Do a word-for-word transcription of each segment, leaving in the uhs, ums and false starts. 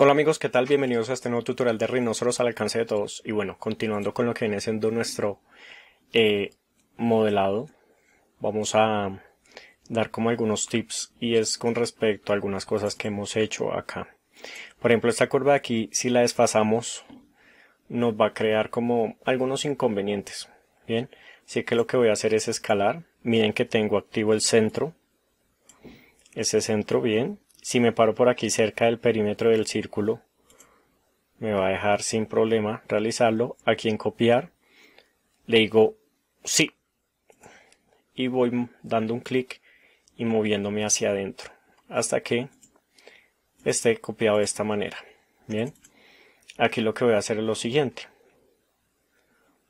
Hola amigos, ¿qué tal? Bienvenidos a este nuevo tutorial de Rhinoceros al alcance de todos. Y bueno, continuando con lo que viene siendo nuestro eh, modelado, vamos a dar como algunos tips, y es con respecto a algunas cosas que hemos hecho acá. Por ejemplo, esta curva de aquí, si la desfasamos, nos va a crear como algunos inconvenientes. Bien, así que lo que voy a hacer es escalar. Miren que tengo activo el centro, ese centro, bien. Si me paro por aquí cerca del perímetro del círculo, me va a dejar sin problema realizarlo. Aquí en copiar, le digo sí. Y voy dando un clic y moviéndome hacia adentro, hasta que esté copiado de esta manera. Bien. Aquí lo que voy a hacer es lo siguiente.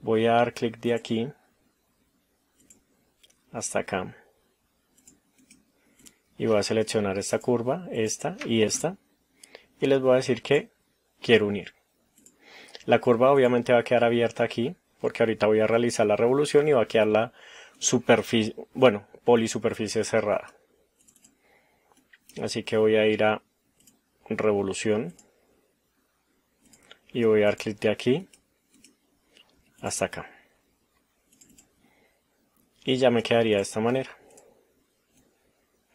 Voy a dar clic de aquí hasta acá. Y voy a seleccionar esta curva, esta y esta, y les voy a decir que quiero unir. La curva obviamente va a quedar abierta aquí, porque ahorita voy a realizar la revolución y va a quedar la superficie, bueno, polisuperficie cerrada. Así que voy a ir a revolución y voy a dar clic de aquí hasta acá. Y ya me quedaría de esta manera.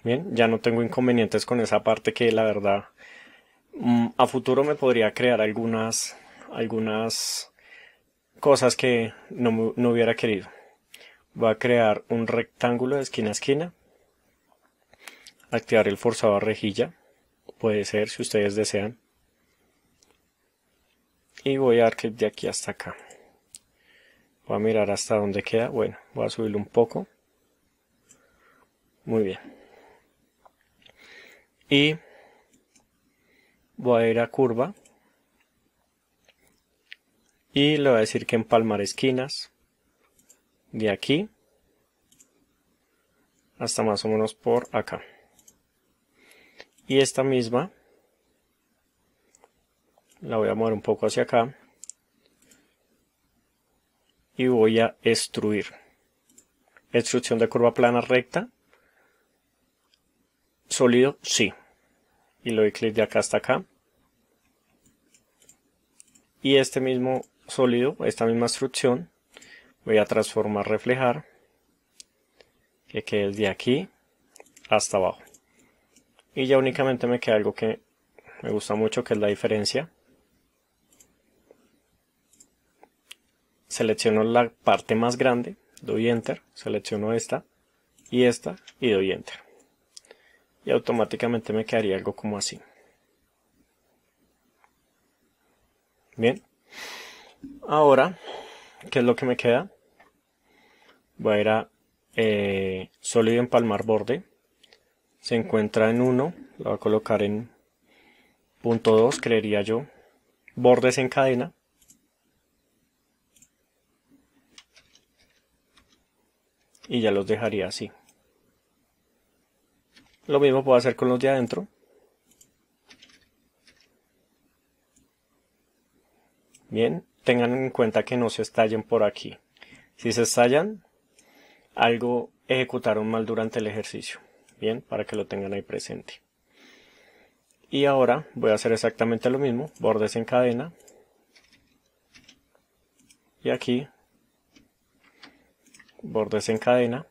Bien, ya no tengo inconvenientes con esa parte que la verdad a futuro me podría crear algunas, algunas cosas que no, no hubiera querido. Voy a crear un rectángulo de esquina a esquina. Activar el forzado a rejilla. Puede ser si ustedes desean. Y voy a dar clic de aquí hasta acá. Voy a mirar hasta dónde queda. Bueno, voy a subirlo un poco. Muy bien. Y voy a ir a curva y le voy a decir que empalmar esquinas de aquí hasta más o menos por acá. Y esta misma la voy a mover un poco hacia acá y voy a extruir. Extrusión de curva plana recta. Sólido, sí. Y le doy clic de acá hasta acá. Y este mismo sólido, esta misma extrusión, voy a transformar, reflejar, que quede de aquí hasta abajo. Y ya únicamente me queda algo que me gusta mucho, que es la diferencia. Selecciono la parte más grande, doy enter, selecciono esta y esta y doy enter. Y automáticamente me quedaría algo como así. Bien. Ahora, ¿qué es lo que me queda? Voy a ir a eh, sólido empalmar borde. Se encuentra en uno. Lo voy a colocar en punto dos, creería yo. Bordes en cadena. Y ya los dejaría así. Lo mismo puedo hacer con los de adentro. Bien, tengan en cuenta que no se estallen por aquí. Si se estallan, algo ejecutaron mal durante el ejercicio. Bien, para que lo tengan ahí presente. Y ahora voy a hacer exactamente lo mismo. Bordes en cadena. Y aquí. Bordes en cadena.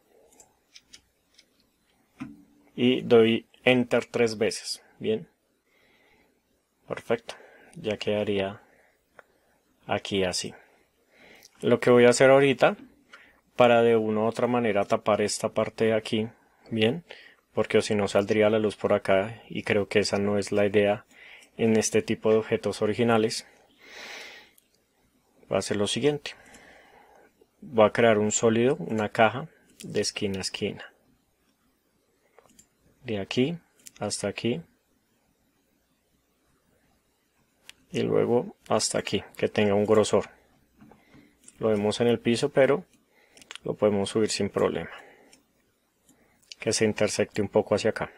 Y doy enter tres veces. Bien. Perfecto. Ya quedaría aquí así. Lo que voy a hacer ahorita, para de una u otra manera tapar esta parte de aquí. Bien. Porque si no saldría la luz por acá. Y creo que esa no es la idea en este tipo de objetos originales. Voy a hacer lo siguiente. Voy a crear un sólido, una caja de esquina a esquina. De aquí hasta aquí y luego hasta aquí, que tenga un grosor. Lo vemos en el piso, pero lo podemos subir sin problema, que se intersecte un poco hacia acá.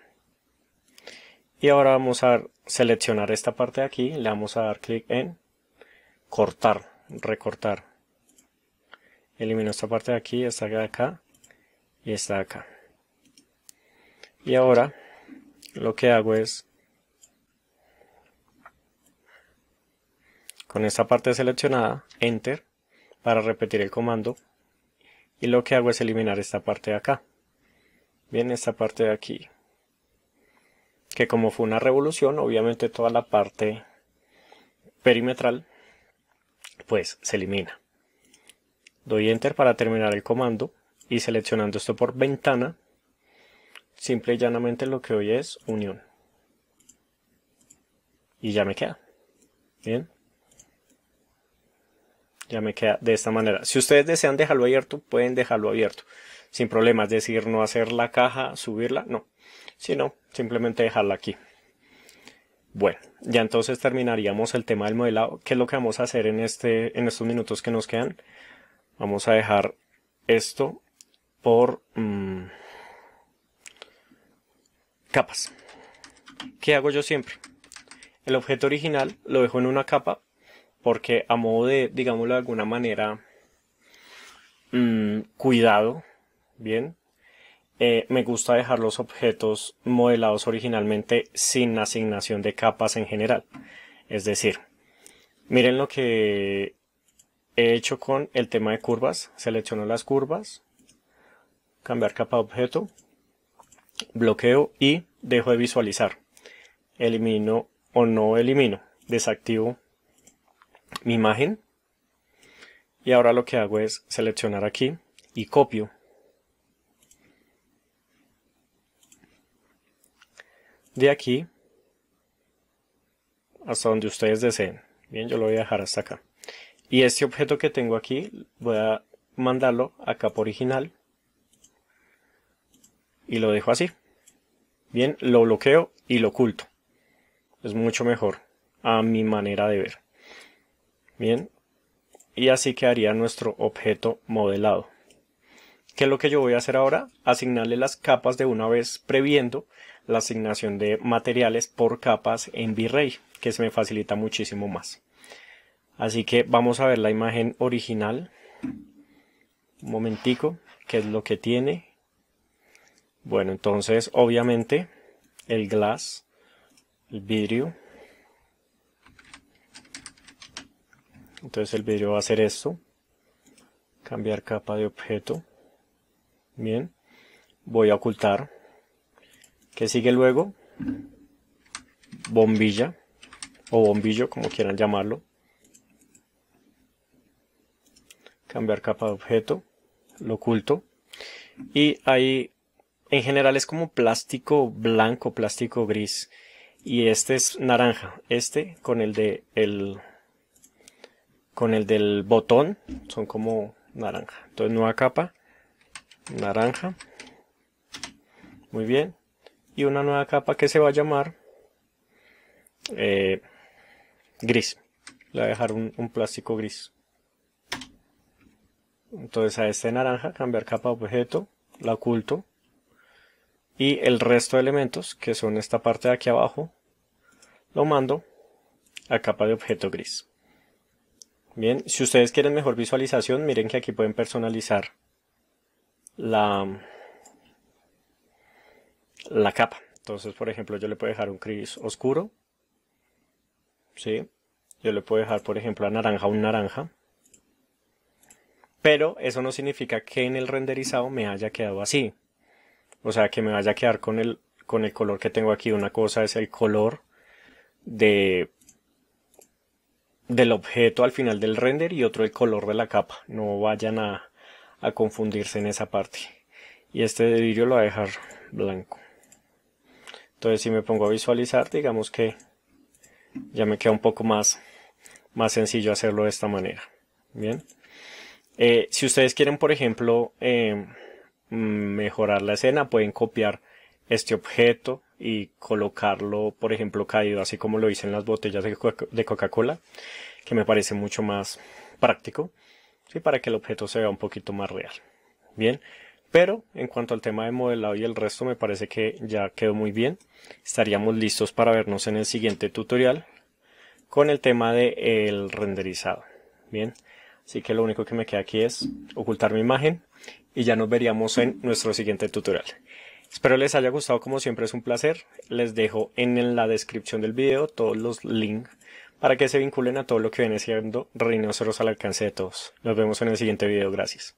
Y ahora vamos a seleccionar esta parte de aquí, le vamos a dar clic en cortar, recortar. Elimino esta parte de aquí, esta de acá y esta de acá. Y ahora lo que hago es con esta parte seleccionada, Enter, para repetir el comando, y lo que hago es eliminar esta parte de acá. Bien, esta parte de aquí, que como fue una revolución, obviamente toda la parte perimetral pues se elimina. Doy Enter para terminar el comando, y seleccionando esto por ventana, simple y llanamente lo que doy es unión, y ya me queda. Bien, ya me queda de esta manera. Si ustedes desean dejarlo abierto, pueden dejarlo abierto sin problemas, es decir, no hacer la caja, subirla, no, sino simplemente dejarla aquí. Bueno, ya entonces terminaríamos el tema del modelado. ¿Qué es lo que vamos a hacer en, este, en estos minutos que nos quedan? Vamos a dejar esto por mmm, capas. ¿Qué hago yo siempre? El objeto original lo dejo en una capa, porque a modo de, digámoslo de alguna manera, mmm, cuidado, bien, eh, me gusta dejar los objetos modelados originalmente sin asignación de capas en general. Es decir, miren lo que he hecho con el tema de curvas. Selecciono las curvas, cambiar capa de objeto, bloqueo y dejo de visualizar. Elimino o no elimino, desactivo mi imagen, y ahora lo que hago es seleccionar aquí y copio. De aquí hasta donde ustedes deseen. Bien, yo lo voy a dejar hasta acá. Y este objeto que tengo aquí voy a mandarlo a capa original y lo dejo así. Bien, lo bloqueo y lo oculto. Es mucho mejor a mi manera de ver. Bien, y así quedaría nuestro objeto modelado. ¿Qué es lo que yo voy a hacer ahora? Asignarle las capas de una vez, previendo la asignación de materiales por capas en V-Ray, que se me facilita muchísimo más. Así que vamos a ver la imagen original. Un momentico, ¿qué es lo que tiene? Bueno, entonces, obviamente, el glass, el vidrio. Entonces el vidrio va a hacer esto, cambiar capa de objeto. Bien, voy a ocultar. ¿Qué sigue luego? Bombilla o bombillo, como quieran llamarlo. Cambiar capa de objeto, lo oculto. Y ahí en general es como plástico blanco, plástico gris. Y este es naranja. Este con el de el con el del botón son como naranja. Entonces nueva capa, naranja, muy bien, y una nueva capa que se va a llamar eh, gris. Le voy a dejar un, un plástico gris. Entonces a este naranja, cambiar capa de objeto, la oculto, y el resto de elementos, que son esta parte de aquí abajo, lo mando a capa de objeto gris. Bien, si ustedes quieren mejor visualización, miren que aquí pueden personalizar La, la capa. Entonces, por ejemplo, yo le puedo dejar un gris oscuro, ¿sí? Yo le puedo dejar, por ejemplo, a naranja un naranja, pero eso no significa que en el renderizado me haya quedado así, o sea, que me vaya a quedar con el, con el color que tengo aquí. Una cosa es el color de, del objeto al final del render, y otro el color de la capa. No vayan a a confundirse en esa parte. Y este de vidrio lo voy a dejar blanco. Entonces si me pongo a visualizar, digamos que ya me queda un poco más más sencillo hacerlo de esta manera. Bien, eh, si ustedes quieren, por ejemplo, eh, mejorar la escena, pueden copiar este objeto y colocarlo, por ejemplo, caído, así como lo hice en las botellas de Coca-Cola, que me parece mucho más práctico. Sí, para que el objeto se vea un poquito más real. Bien, pero en cuanto al tema de modelado y el resto, me parece que ya quedó muy bien. Estaríamos listos para vernos en el siguiente tutorial con el tema del renderizado. Bien, así que lo único que me queda aquí es ocultar mi imagen, y ya nos veríamos en nuestro siguiente tutorial. Espero les haya gustado, como siempre es un placer. Les dejo en la descripción del video todos los links para que se vinculen a todo lo que viene siendo Rhinoceros al alcance de todos. Nos vemos en el siguiente video, gracias.